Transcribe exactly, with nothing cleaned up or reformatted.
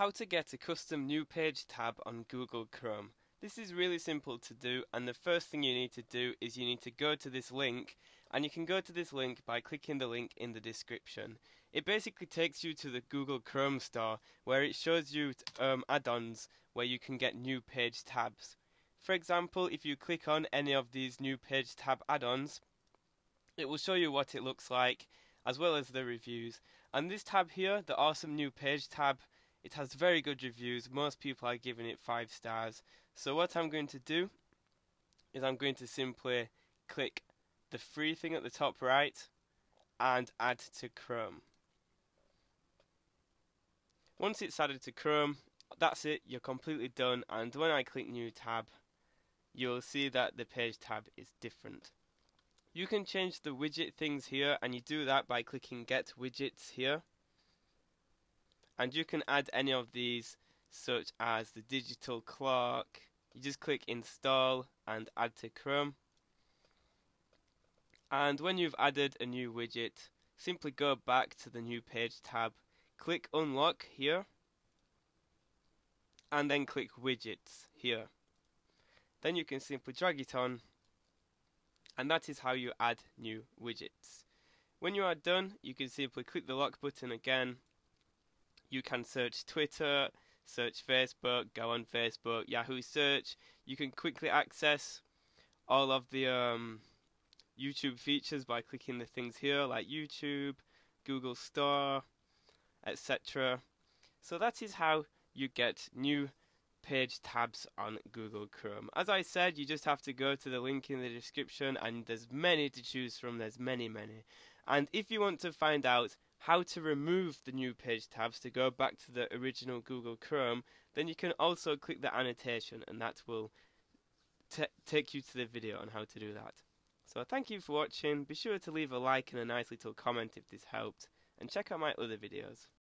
How to get a custom new page tab on Google Chrome. This is really simple to do, and the first thing you need to do is you need to go to this link, and you can go to this link by clicking the link in the description. It basically takes you to the Google Chrome store where it shows you um, add-ons where you can get new page tabs. For example, if you click on any of these new page tab add-ons, it will show you what it looks like as well as the reviews. And this tab here, the awesome new page tab, it has very good reviews. Most people are giving it five stars. So what I'm going to do is I'm going to simply click the free thing at the top right and add to Chrome. Once it's added to Chrome, that's it, you're completely done. And when I click new tab, you'll see that the page tab is different. You can change the widget things here, and you do that by clicking get widgets here. And you can add any of these, such as the digital clock. You just click install and add to Chrome. And when you've added a new widget, simply go back to the new page tab, click unlock here, and then click widgets here. Then you can simply drag it on, and that is how you add new widgets. When you are done, you can simply click the lock button again. You can search Twitter, search Facebook, go on Facebook, Yahoo search. You can quickly access all of the um, YouTube features by clicking the things here, like YouTube, Google Store, et cetera. So that is how you get new page tabs on Google Chrome. As I said, you just have to go to the link in the description, and there's many to choose from, there's many, many. And if you want to find out how to remove the new page tabs to go back to the original Google Chrome, then you can also click the annotation, and that will take you to the video on how to do that. So thank you for watching. Be sure to leave a like and a nice little comment if this helped, and check out my other videos.